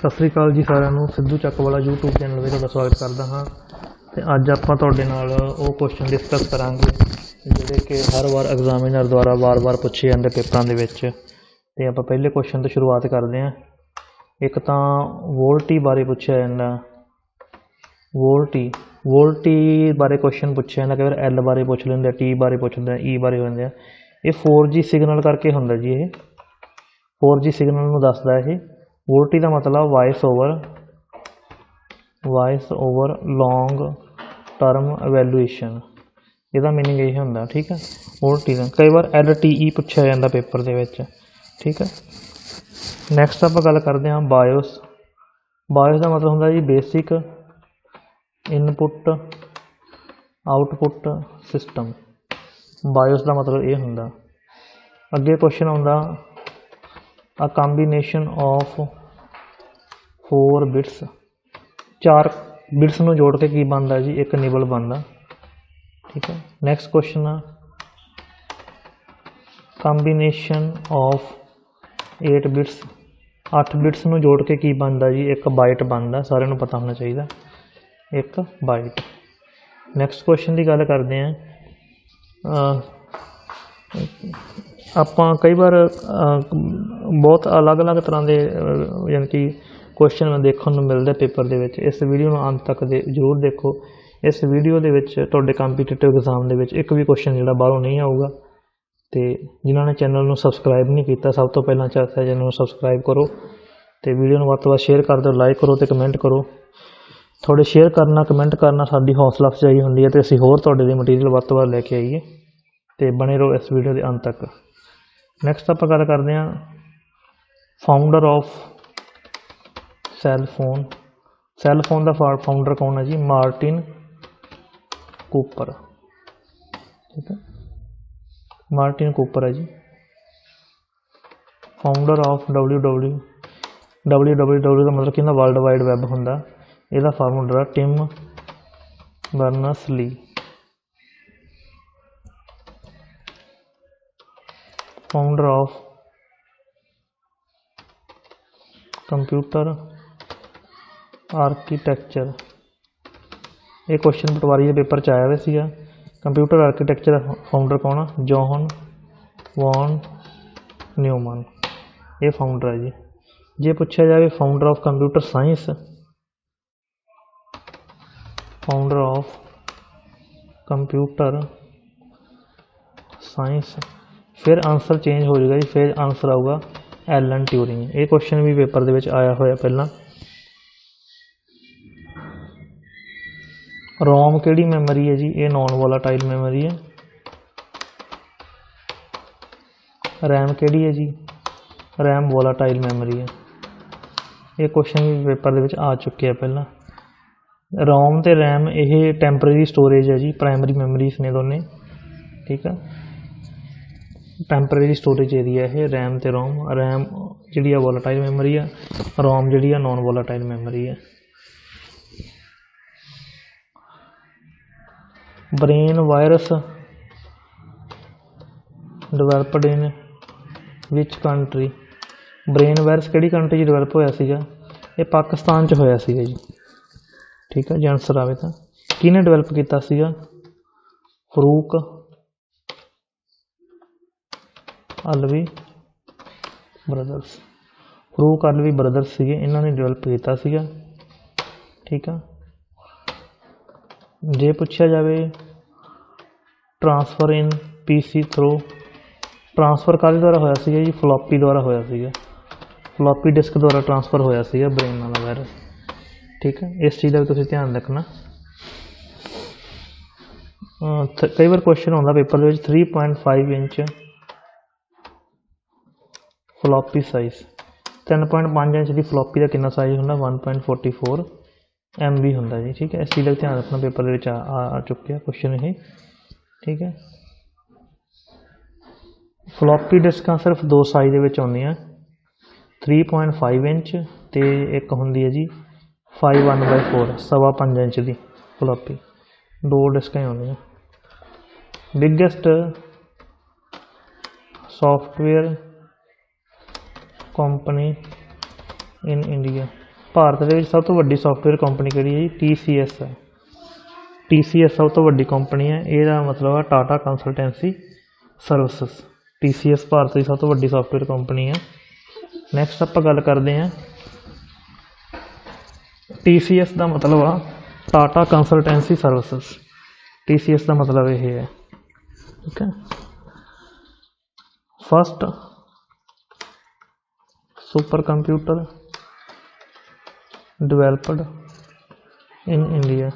सत श्री अकाल जी सारिआं नूं सिद्धू चक वाला यूट्यूब चैनल पे तुहाडा स्वागत करदा हां। ते अज आपां तुहाडे नाल ओह क्वेश्चन डिस्कस करांगे जिहड़े कि हर बार एग्जामिनर द्वारा बार-बार पुछे जांदे पेपरां दे विच। ते आपां पहले क्वेश्चन तो शुरुआत करदे हां। एक तां वोल्टी बारे पुछया जांदा, वोल्टी बारे क्वेश्चन पुछया जांदा, कई बार एल बारे पुछ लैंदे, टी बारे पुछ लैंदे, ई बारे हो जांदे। ये 4G सिग्नल करके हुंदा जी, ये 4G सिग्नल नूं दसदा है। वोल्टी का मतलब voice over long term evaluation, इसका मीनिंग यही होंगे। ठीक है, वोल्टी का कई बार एल टी ई पूछा जाता पेपर के विच। ठीक है, नैक्सट आप गल करते हैं बायोस। बायोस का मतलब होंगे जी basic input output system, BIOS का मतलब ये होंगे। अगे क्वेश्चन आता a combination of 4 bits, 4 bits में जोड़ के की बनता जी, एक निबल बनता। ठीक है, next question a combination of 8 bits, 8 bits में जोड़ के की बनता जी, एक बाइट बनता। सारे नूं पता होना चाहिए एक बाइट। नैक्सट क्वेश्चन की गल करते हैं ਆਪਾਂ। कई बार बहुत अलग अलग तरह के यानी कि क्वेश्चन देखने को मिलते पेपर के विच। इस वीडियो में अंत तक जरूर देखो। इस वीडियो के विच तुहाडे कंपीटीटिव एग्जाम के विच एक भी क्वेश्चन जिहड़ा बाहरों नहीं आऊगा। तो जिन्हों ने चैनल में सबसक्राइब नहीं किया, सब तो पहला चाहता चैनल में सबसक्राइब करो। तो वीडियो में वध तों वध शेयर कर दो, लाइक करो तो कमेंट करो। थोड़े शेयर करना कमेंट करना साडी हौसला अफजाई हुंदी है, तो असीं होर तुहाडे लई मटीरियल वध तों वध लैके आईए। तो बने रहो इस वीडियो के अंत तक। नैक्सट आप गल करते हैं फाउंडर ऑफ सैलफोन। सैलफोन का फाउंडर कौन है जी? Martin Cooper. ठीक है, मार्टिन कूपर है जी फाउंडर ऑफ WWW का मतलब कि वर्ल्ड वाइड वैब होंगे। इसका फाउंडर है Tim Berners Lee. Founder of computer architecture, ये क्वेश्चन पटवारी के पेपर च आया हुआ सीगा। कंप्यूटर आर्कीटैक्चर फाउंडर कौन है? जॉहन वॉन न्यूमन, ये फाउंडर है जी। जे पूछा जाए founder of computer science, founder of computer science, फिर आंसर चेंज हो जाएगा जी। फिर आंसर आऊगा एलन ट्यूरिंग। ये क्वेश्चन भी पेपर के विच आया होया पहला। रोम केड़ी मैमरी है जी? ये नॉन वोलाटाइल मैमरी है। रैम केड़ी है जी? रैम वोलाटाइल मैमरी है। ये क्वेश्चन भी पेपर के विच आ चुके हैं पहला। रोम तो रैम ये टैंपरेरी स्टोरेज है जी, प्राइमरी मैमरीज ने दोनों। ठीक है, टैंपरेरी स्टोरेज एरिया है रैम तो रोम। रैम जी वोलाटाइल मैमरी है, रोम जी नॉन वोलाटाइल मैमरी है। Brain virus developed in which country? Brain virus किहड़ी कंट्री च डिवेलप होया सीगा? ये पाकिस्तान च होया सीगा जी। ठीक है जी, आंसर आवे तां किहने डिवेलप कीता सीगा? फरूक अलवी ब्रदर्स। फरूक अलवी ब्रदर्स से इन्होंने डिवेलप किया सीगा। ठीक है, जे पूछा जाए transfer in PC through, transfer काहदे द्वारा होया सीगा जी? फ्लॉपी द्वारा होया सीगा, फ्लॉपी डिस्क द्वारा ट्रांसफर होया सीगा ब्रेन वाला वायरस। ठीक है, इस चीज़ का भी तुसीं ध्यान रखना। कई बार क्वेश्चन आउंदा पेपर विच 3.5 इंच फ्लॉपी साइज, 3.5 इंच की फ्लॉपी का कितना साइज होंगे? 1.44 MB होंगे जी। ठीक है, इस चीज़ का ध्यान रखना। पेपर के आ चुके हैं क्वेश्चन ये। ठीक है, फ्लॉपी डिस्क सिर्फ दो साइज के आदि, 3.5 इंच तो एक होंगी है जी 5/4 1.25 इंच की फ्लॉपी, दो डिस्क आदि। Biggest software company in India. Bharat के सब तो वड्डी सॉफ्टवेयर कंपनी कहिड़ी है जी TCS है। TCS सब तो वड्डी कंपनी है, इसका मतलब है Tata consultancy services. TCS Bharat की सब तो वड्डी सॉफ्टवेयर कंपनी है। नैक्सट आप गल करते हैं TCS का मतलब आ टाटा कंसलटेंसी सर्विसेज। TCS का मतलब यह है, ठीक है। First super computer developed in India.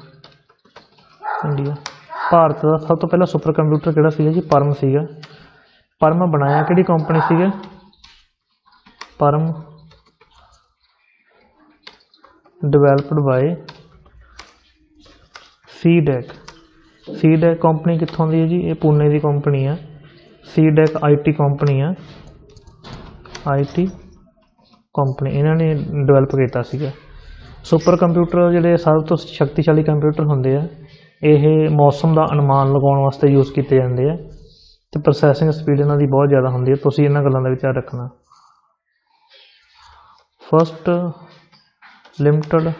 Bharat का सब तो पहला सुपर कंप्यूटर किहड़ा सीगा जी? परम सीगा। परम बनाया किहड़ी कंपनी सीगा? Param developed by C-DAC। C-DAC company कित्थों दी है जी? ये पुणे की कंपनी है। C-DAC IT कंपनी है, IT कंपनी इन्होंने डिवेलप किया सीगा। सुपर कंप्यूटर जिहड़े सब तो शक्तिशाली कंप्यूटर होंदे आ, यह मौसम का अनुमान लगाउण वास्ते यूज़ किए जाते हैं, तो प्रोसैसिंग स्पीड इन्हां दी बहुत ज़्यादा होंदी है। तुसीं इन्हां गल्लां दा विचार रखना। First limited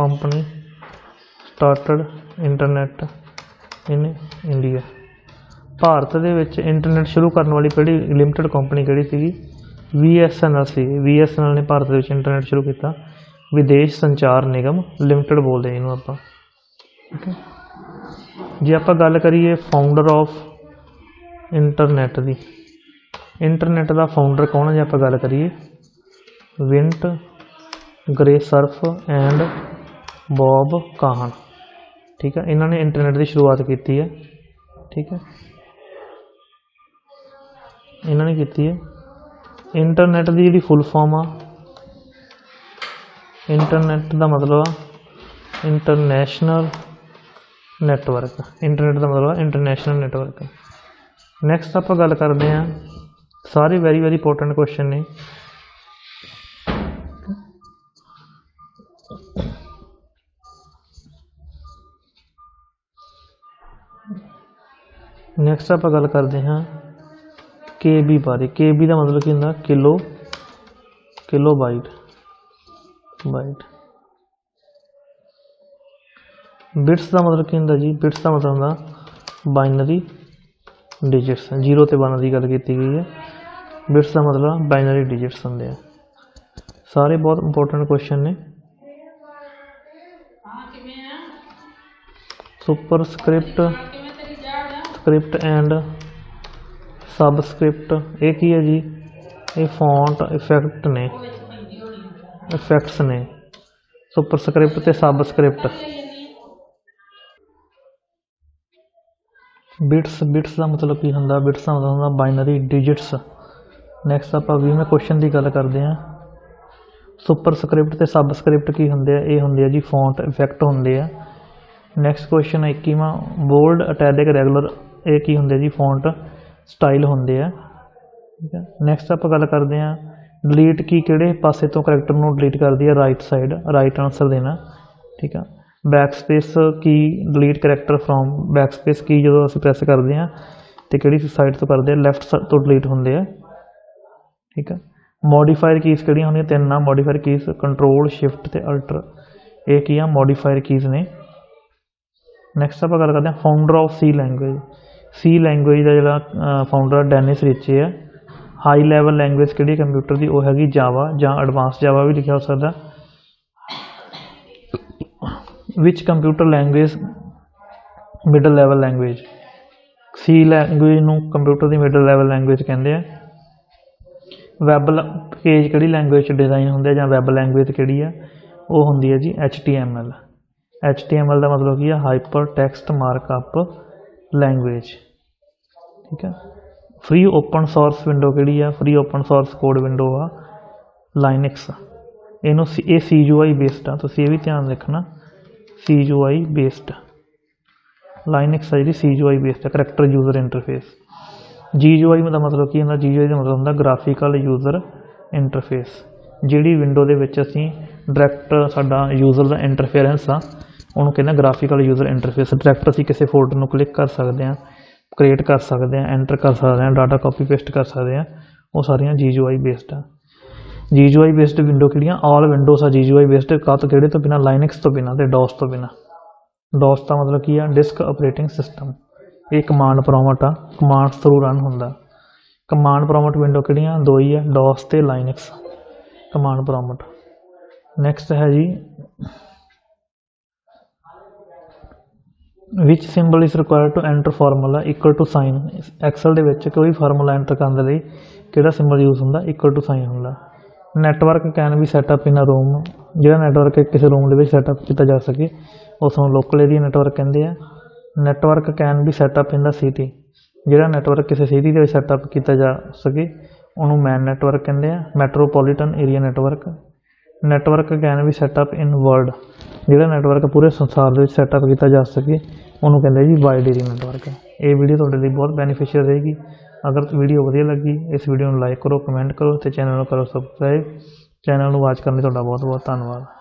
company started internet in India. Bharat दे विच इंटरनेट शुरू करने वाली किहड़ी लिमिटेड कंपनी किहड़ी सीगी? VSNL सी। VSNL ने भारत में इंटरनेट शुरू किया। विदेश संचार निगम लिमिटेड बोलते हैं इनू आप, ठीक है जी। आप गल करिए फाउंडर ऑफ इंटरनेट की, इंटरनेट का फाउंडर कौन है जी? आप गल करिए Vint Cerf and Bob Kahn, ठीक है। इन्होंने इंटरनेट की शुरुआत की है, ठीक है। इन्होंने की है इंटरनेट की जी फुल फॉर्म आ, इंटरनेट का मतलब आ इंटरनेशनल नैटवर्क। इंटरनेट का मतलब आ इंटरनेशनल नैटवर्क। नैक्सट आप गल करते हैं, सारे वेरी वेरी इंपोर्टेंट क्वेश्चन ने। नैक्सट आप गल करते हैं KB बारे। KB का मतलब क्या होंगे? Kilo kilo byte byte. Bits का मतलब क्या होंगे जी? बिट्स का मतलब होंगे बाइनरी डिजिट्स। 0 से 1 की गल की गई है। बिट्स का मतलब बाइनरी डिजिट्स होंगे। सारे बहुत इंपोर्टेंट क्वेश्चन ने। Super script script and subscript ये की है जी? ये फॉन्ट इफेक्ट ने, इफेक्ट्स ने। सुपरस्क्रिप्ट ते सबस्क्रिप्ट। बिट्स बिट्स का मतलब की होंगे? बिट्स का मतलब होंगे बाइनरी डिजिट्स। नैक्सट आप 20वें क्वेश्चन की गल करते हैं। सुपरस्क्रिप्ट ते सबस्क्रिप्ट की होंगे? ये होंगे जी फॉन्ट इफेक्ट होंगे। नैक्सट क्वेश्चन 21वां, बोल्ड अटैलिक रेगुलर ये की होंगे जी? फॉन्ट स्टाइल होंदे है, ठीक है। नैक्सट आप गल करते हैं डिलीट की किहड़े पासे तो करैक्टर नूं डिलीट करती है? राइट साइड, राइट आंसर देना, ठीक है। बैकस्पेस की डिलीट करैक्टर फ्रॉम, बैकस्पेस की जो असीं प्रैस करते हैं तो किहड़ी साइड तो करते हैं? लैफ्ट साइड तो डिलीट होंदे है, ठीक है। मॉडीफायर कीज़ किहड़ियां होंदियां? 3 मॉडीफायर कीज़ कंट्रोल शिफ्ट ते अल्टर। ये की आ मॉडीफायर कीज़ ने। नैक्सट आप गल करते हैं founder of C language. C language का जो फाउंडर डेनिस रिची है। हाई लैवल लैंग्वेज कि कंप्यूटर की वह हैगी जावा, या एडवांस जावा भी लिखा हो सकता। Which computer language middle level language? C language नूं कंप्यूटर की मिडल लैवल लैंग्वेज कहते हैं। वैब पेज कि लैंग्वेज डिजाइन होंगे, या वैब लैंग्वेज कि वो होंगी है जी HTML। HTML का मतलब की है हाइपर टैक्सट मार्कअप लैंग्वेज, ठीक है। फ्री ओपन सोर्स विंडो किहड़ी है? Free open source code window आ लाइनक्स। इनू ये CUI बेस्ड आ, तुसीं ये भी ध्यान रखना। CUI बेस्ड लाइनक्स है जी, CUI बेस्ड है, करैक्टर यूजर इंटरफेस। GUI का मतलब की होंदा? GUI का मतलब होंदा ग्राफिकल यूजर इंटरफेस। जिहड़ी विंडो दे विच असीं डायरैक्ट साडा यूजर दा इंटरफेरेंस आ, उन्होंने कहना ग्राफिकल यूजर इंटरफेस। डायरैक्ट असी किसी फोल्डर में क्लिक कर सकते हैं, क्रिएट कर सकते हैं, एंटर कर सकते हैं, डाटा कॉपी पेस्ट कर सकते हैं। वो सारियां GUI बेस्ड है। GUI बेस्ड विंडो किड़ियाँ ऑल विंडोज आ GUI बेस्ड कत कि तो बिना लाइनक्स तो बिना डॉस तो बिना। डॉस का मतलब की है डिस्क ऑपरेटिंग सिस्टम। ये कमांड प्रॉम्प्ट आ कमांड थ्रू रन होंगे। कमांड प्रॉम्प्ट विंडो किड़ियाँ दो ही है डॉस तो लाइनक्स कमांड प्रॉम्प्ट। नैक्सट है जी which symbol is required to enter formula equal to sign. Excel दे विच कोई फार्मूला एंटर करने लई किहड़ा सिंबल यूज होंदा इक्वल टू साइन होंदा। नैटवर्क कैन भी सैटअप इन अ रूम जिहड़ा नैटवर्क किसी रूम दे विच सैटअप कीता जा सके उसनूं लोकल एरिया नैटवर्क कहिंदे आ। नैटवर्क कैन भी सैटअप इन द सिटी जिहड़ा नैटवर्क किसी सिटी दे विच सैटअप कीता जा सके उहनूं मैन नैटवर्क कहिंदे आ metropolitan area network. Network can भी सैटअप इन वर्ल्ड जिहड़ा नैटवर्क पूरे संसार दे विच सैटअप कीता जा सके उहनूं कहिंदे जी वाइड एरिया नैटवर्क। ये वीडियो तुहाडे लई बहुत बेनीफिशियल रहेगी। अगर वीडियो वधिया लगी इस वीडियो नूं लाइक करो, कमेंट करो तो चैनल नूं करो सबसक्राइब। चैनल नूं वाच करने तुहाडा बहुत बहुत धन्नवाद।